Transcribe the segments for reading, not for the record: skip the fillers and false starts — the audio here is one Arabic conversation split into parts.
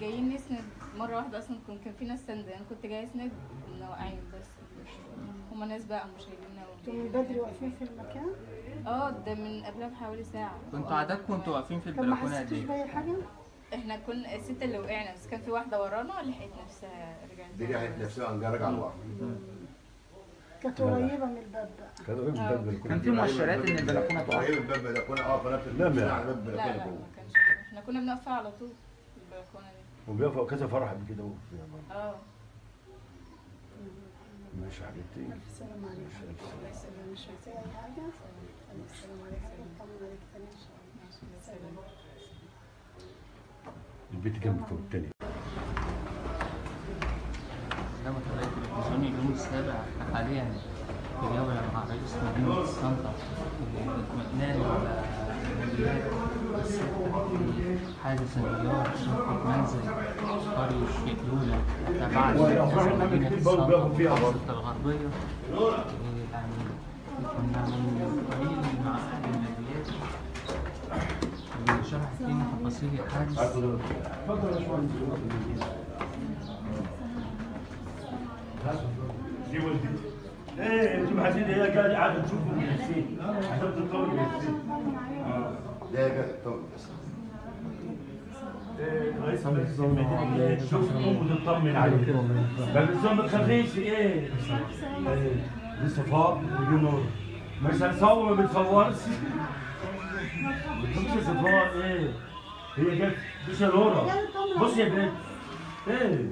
جايين نسند مره واحده. اصلا كان في ناس سند، انا كنت جايه اسند منوقعين، بس هما ناس بقى مشايليننا. انتوا من بدري واقفين في المكان؟ اه ده من قبلها بحوالي ساعه. انتوا عاداتكم انتوا واقفين في البلكونه دي؟ ما حسيتوش بأي حاجه؟ احنا كنا السته اللي وقعنا، بس كان في واحده ورانا لحقت نفسها رجعت. دي لحقت نفسها رجعت لوحدها. كانت قريبه من الباب بقى. كانت قريبه من الباب. كان في مؤشرات ان البلكونه تقع. قريبه من الباب بلكونه اه فنفس البلكونه على باب البلكونه جوه. احنا كنا بنقف على طول في البلكونه دي. وبيقفوا كذا فرح قبل كده اه. ماشي يا حبيبتي. الف سلامة عليك. الله يسلمك. مش عايزة أي حاجة؟ ألف سلامة عليك. نطمن عليك تاني إن شاء الله. الله يسلمك. البيت جنبكم التاني. سلامة حضرتك التلفزيون اليوم السابع حاليا بنجاوب مع رئيس مدينة طنطا الاطمئنان على حادث انفجار شقة منزل قرية الشيخ تبع مدينة طنطا وسط الغربية. كنا من قليل مع أحد المديات وشرح لنا تفاصيل الحادث. ايه انتم حاسين هي قاعد عاد تشوفوا من السين حسب القول من السين ده قاعد القول بس رئيس المدينه تشوفكم وتطمن عليكم بالنسبه ما تخافيش. ايه دي صفاء ودي نور، مش هنصور ما بنصورش بتشوفي صفاء. ايه هي جت مش نوره. بصي يا بنت ايه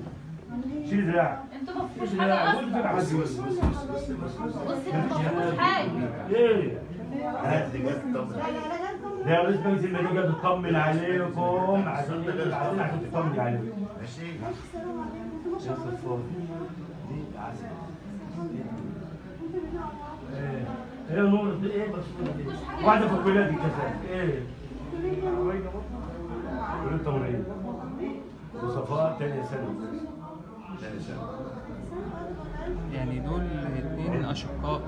شيل دراعك انتوا مفيش حاجه اصلا. بصي مفيش حاجه. ايه هات لي جهاز الطمن يا ريس بنزل من جهاز الطمن عليكم عشان تطمني عليكم. ماشي يا صفور دي عسل. ايه ايه نور دي ايه بس واحده في الكليه دي كذلك. ايه كليه تمريض وصفاء ثانيه ثانوي. يعني دول اثنين اشقاء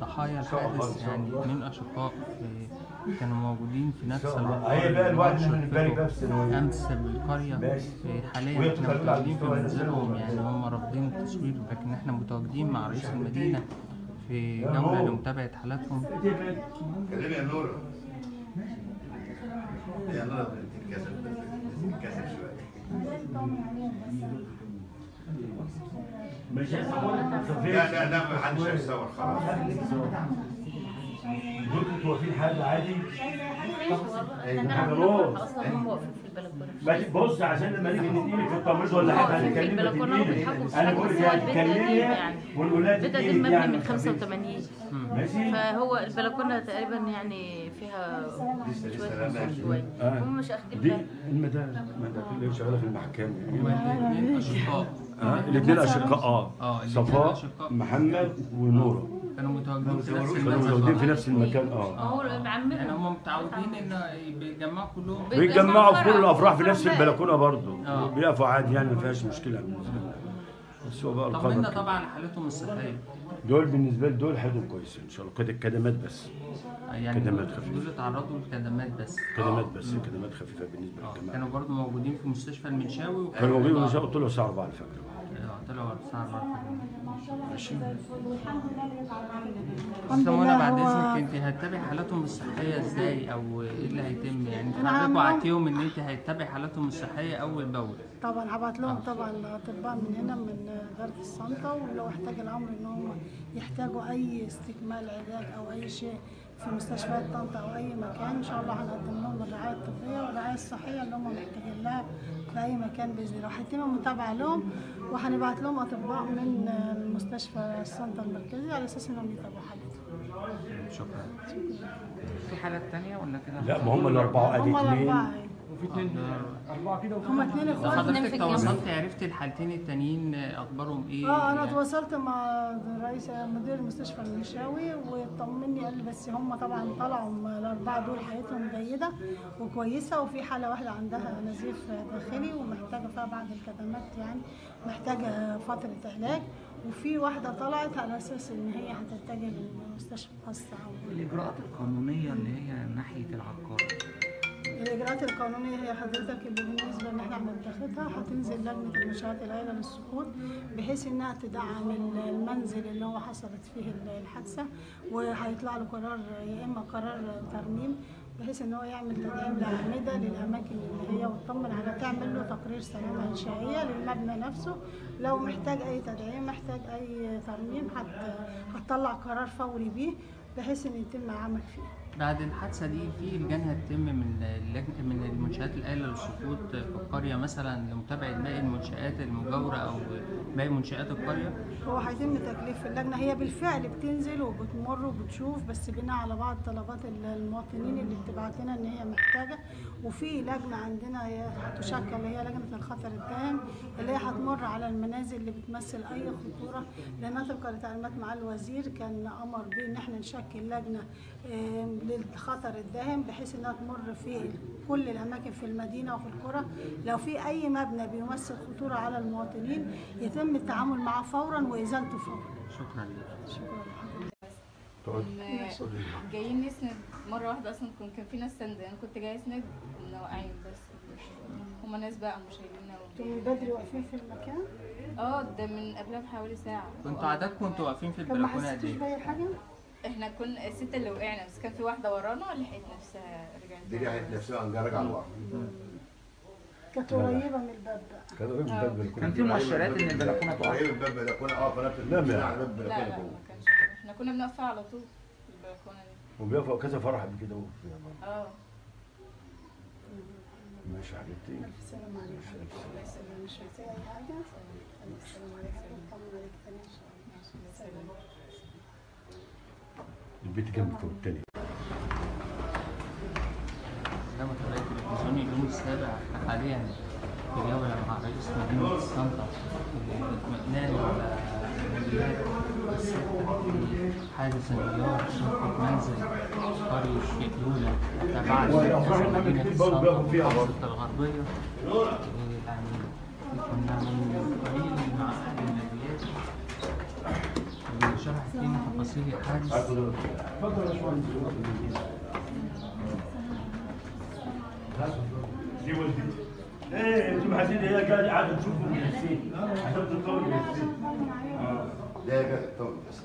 ضحايا الحادث، يعني اثنين اشقاء كانوا موجودين في نفس الوقت. هي بقى الوحده من بالي بس امس بالقريه. حاليا احنا متواجدين في منزلهم، يعني هم رافضين التصوير، لكن احنا متواجدين مع رئيس المدينه في جوله لمتابعه حالاتهم. كلمي يا نور. يا نور بتتكسف بتتكسف شويه. مش هيصور. لا لا محدش هيصور خلاص. دول توقفين حد عادي؟ ايوه بص عشان لما نيجي نديلك في التمريض ولا حاجه هنتكلم في البلكونه. انا بقول لك كلمني والولاد بدأ المبنى من 85 ماشي، فهو البلكونه تقريبا يعني فيها شويه هم مش اخدين بالهم. المدام اللي شغاله في المحكمه الاثنين اشقاء اه صفاء محمد ونوره كانوا متواجدين في نفس المكان. اه يعني هم متعودين ان بيتجمعوا كلهم بيتجمعوا في كل الافراح في نفس البلكونه برضه بيقفوا عادي، يعني ما فيهاش مشكله بالنسبه لهم. بس هو بقى طمنا طبعا حالتهم الصحيه. دول بالنسبه لدول حالتهم كويسه ان شاء الله، كانت الكدمات بس يعني كدمات خفيفه. دول اتعرضوا لكدمات بس كدمات خفيفه بالنسبه للجماعه. كانوا برضه موجودين في مستشفى المنشاوي، كانوا موجودين في المنشاوي طلعوا الساعه 4 الفجر. طلعوا الساعه 4 ماشي. سمونا بعد اذنك انت هتتابعي حالاتهم الصحيه ازاي او ايه اللي هيتم؟ يعني حضرتك وعدتيهم ان انت هتتابعي حالاتهم الصحيه اول باول. طبعا هبعت لهم طبعا اطباء من هنا من غرب السلطه، ولو احتاج الامر ان هم يحتاجوا اي استكمال علاج او اي شيء في مستشفيات طنطا او اي مكان ان شاء الله هنقدم لهم الرعايه الطبيه والرعايه الصحيه اللي هم محتاجين لها في اي مكان باذن الله. وهيتم متابعه لهم وهنبعت لهم اطباء من مستشفى السنتر المركزي على اساس انهم يتابعوا حالتهم. شكرا. في حالات ثانيه ولا كده؟ لا ما هم الاربعه ادي اثنين وفي اثنين اربعه كده وهم اثنين اخوات. حضرتك تواصلت عرفت الحالتين التانيين اخبارهم ايه؟ اه انا تواصلت مع رئيس مدير مستشفى المنشاوي وطمني قال لي بس هم طبعا طلعوا الاربعه دول حالتهم جيده وكويسه، وفي حاله واحده عندها نزيف داخلي ومحتاجه فيها بعض الكدمات، يعني محتاجه فتره علاج، وفي واحده طلعت على اساس ان هي هتتجه للمستشفى الخاصه. والاجراءات القانونيه اللي هي ناحيه العقار الاجراءات القانونيه هي حضرتك اللي بالنسبه ان احنا بنتخذها هتنزل لجنه المنشات العائله للسكوت بحيث انها تدعم المنزل اللي هو حصلت فيه الحادثه، وهيطلع له قرار يا اما قرار ترميم بحيث ان هو يعمل تدعيم لأعمدة للاماكن اللي هي وتطمن على تعمل له تقرير سلامه انشائيه للمبنى نفسه. لو محتاج اي تدعيم محتاج اي ترميم هتطلع قرار فوري بيه بحيث ان يتم العمل فيه. بعد الحادثه دي في الجنة تتم من المنشآت الآلة للسقوط في القريه مثلا لمتابعه باقي المنشآت المجاوره او باقي منشآت القريه؟ هو هيتم تكليف اللجنه، هي بالفعل بتنزل وبتمر وبتشوف بس بناء على بعض طلبات المواطنين اللي بتبعت لنا ان هي محتاجه، وفي لجنه عندنا هتشكل اللي هي لجنه الخطر الدائم اللي هي هتمر على المنازل اللي بتمثل اي خطوره، لانها طبقا لتعليمات معالي الوزير كان امر بيه ان احنا نشكل لجنه للخطر الدائم بحيث انها تمر في كل الاماكن في المدينه وفي القرى، لو في اي مبنى بيمثل خطوره على المواطنين يتم التعامل معه فورا وازالته فورا. شكرا لك. شكرا لحضرتك. جايين نسند مره واحده، اصلا كان في ناس سند، انا كنت جايه اسند منوقعين بس هم ناس بقى مشايليننا. انتوا من بدري واقفين في المكان؟ اه ده من قبلها بحوالي ساعه. كنتوا عاداتكم انتوا واقفين في البلكونات دي؟ ما حسيتوش باي حاجه؟ احنا كنا الستة اللي وقعنا بس كان في واحدة ورانا لحقت نفسها رجعت. دي لحقت نفسها رجع لورا. كانت قريبة من الباب بقى. كانت قريبة من الباب. كان في مؤشرات ان البلكونة قريبة من الباب، البلكونة فانا بتتكلم على الباب، البلكونة جوه. ما كانش، احنا كنا بنقفها على طول البلكونة دي. وبيقفوا كذا فرح قبل كده اهو. ماشي يا حبيبتي. ألف سلامة عليك. الله يسلمك. مش محتاجة أي حاجة؟ ألف سلامة عليك. نطمن عليك تاني إن شاء الله. البيت جنبكم التاني. سلام عليكم. تلفزيون اليوم السابع حاليا بجولة مع رئيس مدينة السلطنة الاطمئنان على مديرات حادث انفجار شرطة منزل قرية الشيخ يولا تبع مدينة السلطنة في محافظة الغربية. يعني كنا من قليل مع أهل النبيات شرح لنا تفاصيل الحادث. اتفضل يا باشمهندس. دي والدتي. ايه انتوا حاسين هي جايه قاعده تشوفوا الحسين عشان تطمنوا الحسين. لا يا جدع اطمن بس.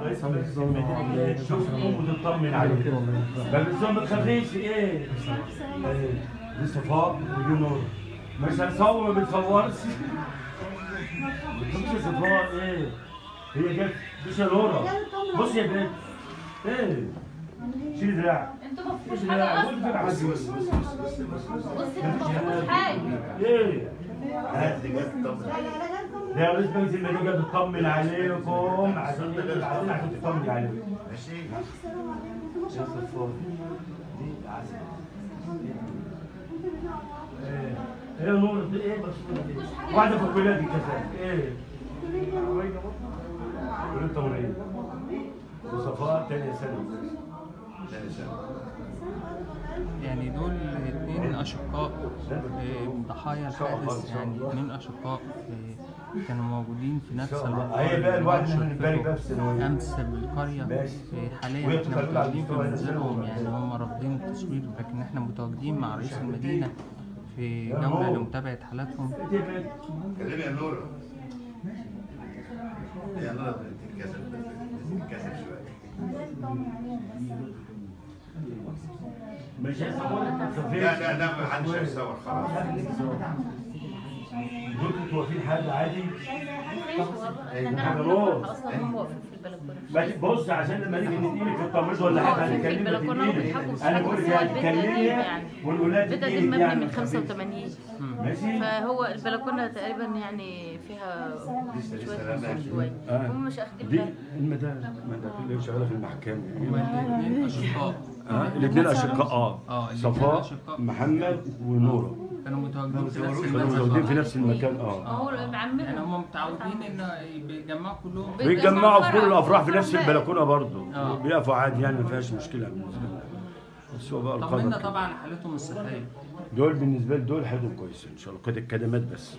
رئيس المدينه تشوفكم وتطمن عليكم. ما بتخافيش ايه؟ دي صفاء وجنور. مش هنصور ما بنصورش. بتمشي صفار ايه؟ هي جت باشا لورا. بص يا بنت ايه؟ شيل دراعك. انتوا ما فيكوش حاجه اصلا. بص بص بص بص بص مفيش حاجه. ايه؟ هات لي جت تطمن عليكم. يا ريت بنت اللي جت تطمن عليكم عشان تطمن عليكم. ماشي؟ يا صفار دي عسل. ايه؟ ايه نور دي ايه بس واحده في الكليه دي كذا ايه؟ كليه التمريض وصفاء ثانيه ثانوي. يعني دول اثنين اشقاء ضحايا الحادث، يعني اثنين اشقاء كانوا موجودين في نفس الوقت. هي بقى الواحد من بالي بقى في امس بالقريه حاليا احنا متواجدين في منزلهم، يعني هم رافضين التصوير لكن احنا متواجدين مع رئيس المدينه في جولة لمتابعة حالاتهم. كلمي يا نورة. يا نورة تتكسر شوية. مش هيصور؟ لا لا لا محدش هيصور خلاص. انتوا واقفين حد عادي؟ احنا بص عشان لما نيجي نديلك في التمريض ولا حاجه هنكلمك. انا بقول لك كلمني ونقول لها بدأت المبنى من 85 ماشي، فهو البلكونه تقريبا يعني فيها شويه هم مش اخدين بالهم. المدام اللي شغاله في المحكمه يعني اشقاء الاثنين اشقاء صفاء محمد ونوره كانوا متواجدين في نفس المكان. هو يعني هم متعودين ان بيتجمعوا كلهم بيتجمعوا في كل الافراح في نفس البلكونه برضه بيقفوا عادي، يعني ما فيهاش مشكله بالنسبه لهم. بس هو بقى طمنا طبعا حالتهم الصحيه دول بالنسبه لدول حالتهم كويسه ان شاء الله. كانت الكدمات بس،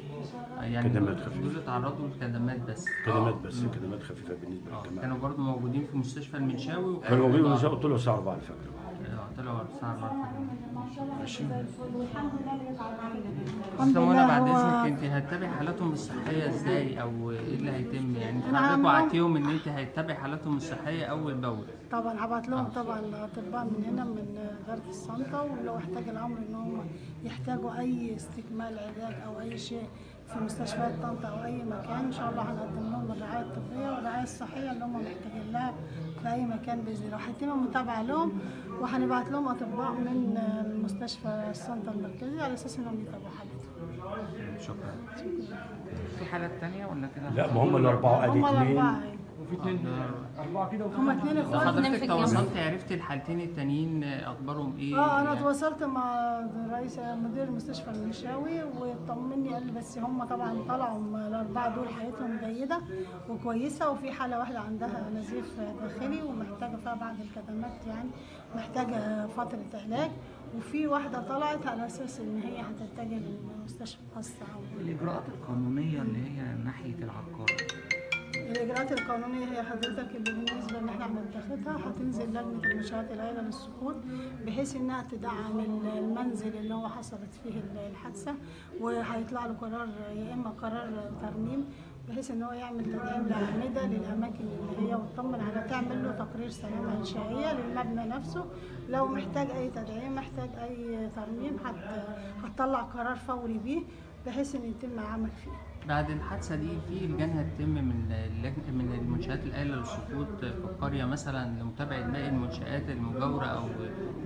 يعني كدمات خفيفه دول اتعرضوا لكدمات بس كدمات خفيفه بالنسبه للجماعه. كانوا برضه موجودين في مستشفى المنشاوي وكانوا موجودين في المنشاوي طول الساعه 4 الفجر. طب انا بعد اذنك انت هتتابعي حالاتهم الصحيه ازاي او ايه اللي هيتم؟ يعني حضرتك وعدتيهم ان انت هتتابعي حالاتهم الصحيه اول باول؟ طبعا هبعت لهم طبعا اطباء من هنا من غرب السلطه، ولو احتاج الامر ان هم يحتاجوا اي استكمال علاج او اي شيء في مستشفيات طنطا او اي مكان ان شاء الله هنقدم لهم الرعايه الطبيه والرعايه الصحيه اللي هم محتاجين لها في اي مكان باذن الله. وهيتم متابعه لهم وهنبعت لهم اطباء من مستشفى السلطه المركزي على اساس انهم يتابعوا حالتهم. شكرا. في حالات ثانيه ولا كده؟ لا، ما هم الاربعه قال اثنين وفي اثنين اربعه كده وفي هم اثنين اخوات. حضرتك تواصلتي عرفتي الحالتين التانيين اخبارهم ايه؟ انا تواصلت مع رئيس مدير مستشفى المنشاوي وطمني، قال لي بس هم طبعا طلعوا الاربعه دول حالتهم جيده وكويسه، وفي حاله واحده عندها نزيف داخلي ومحتاجه فيها بعض الكدمات، يعني محتاجه فتره علاج، وفي واحده طلعت على اساس ان هي هتتجه للمستشفى الخاصه. الاجراءات القانونيه اللي هي ناحيه العقار، الاجراءات القانونيه هي حضرتك اللي بالنسبه ان احنا بنتخذها، هتنزل لجنه المنشات العائله للسقوط بحيث انها تدعم المنزل اللي هو حصلت فيه الحادثه، وهيطلع له قرار يا اما قرار ترميم بحيث ان هو يعمل تدعيم لأعمدة للاماكن اللي هي، وتطمن على تعمل له تقرير سلامه انشائيه للمبنى نفسه، لو محتاج اي تدعيم محتاج اي ترميم هتطلع قرار فوري بيه بحيث ان يتم العمل فيه. بعد الحادثه دي في الجنة هتتم من المنشات الآلة للسقوط في القريه مثلا لمتابعه باقي المنشات المجاوره او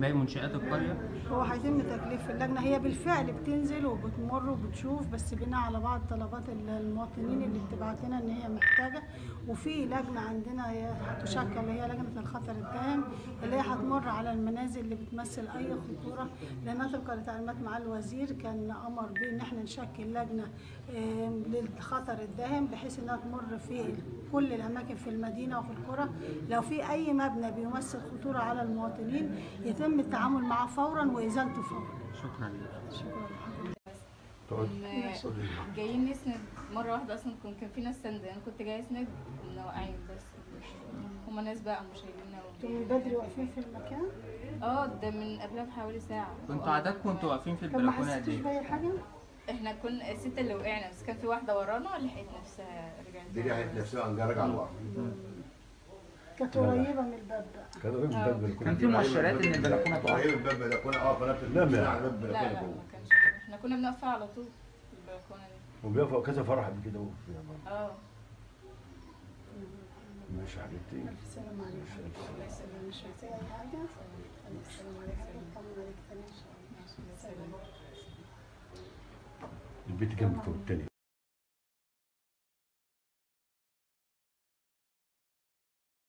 باقي منشات القريه؟ هو هيتم تكليف اللجنه، هي بالفعل بتنزل وبتمر وبتشوف، بس بناء على بعض طلبات المواطنين اللي بتبعت لنا ان هي محتاجه، وفي لجنه عندنا هتشكل اللي هي لجنه الخطر الدائم اللي هي هتمر على المنازل اللي بتمثل اي خطوره، لانها طبقا لتعليمات معالي الوزير كان امر بيه ان احنا نشكل لجنه للخطر الداهم بحيث انها تمر في كل الاماكن في المدينه وفي القرى، لو في اي مبنى بيمثل خطوره على المواطنين يتم التعامل معه فورا وازالته فورا. شكرا لك. شكرا. جايين نسند مره واحده، اصلا كان في ناس سند، انا كنت جايه اسند منوقعين، بس هم ناس بقى مش شايليننا. انتوا من بدري واقفين في المكان؟ ده من قبلها بحوالي ساعه. كنتوا عاداتكم انتوا واقفين في البلكونات دي؟ ما حسيتوش بأي حاجه؟ احنا كنا الستة اللي وقعنا، بس كان في واحدة ورانا لحقت نفسها رجعت. دي لحقت نفسها عن رجع لورا. كانت قريبة من الباب بقى. كانت قريبة من الباب، كان في مؤشرات ان البلكونة تقع. قريبة من الباب البلكونة فانا بتتلم على باب البلكونة. لا ما كانش، احنا كنا بنقفها على طول في البلكونة دي. وبيقفوا كذا فرح قبل كده وقفوا فيها برضه. ماشي يا حبيبتي. ألف سلامة عليك. الله يسلمك، مش عايزة أي حاجة. الله يسلم عليك، طمن عليك تاني إن شاء الله. البيت جنب التاني.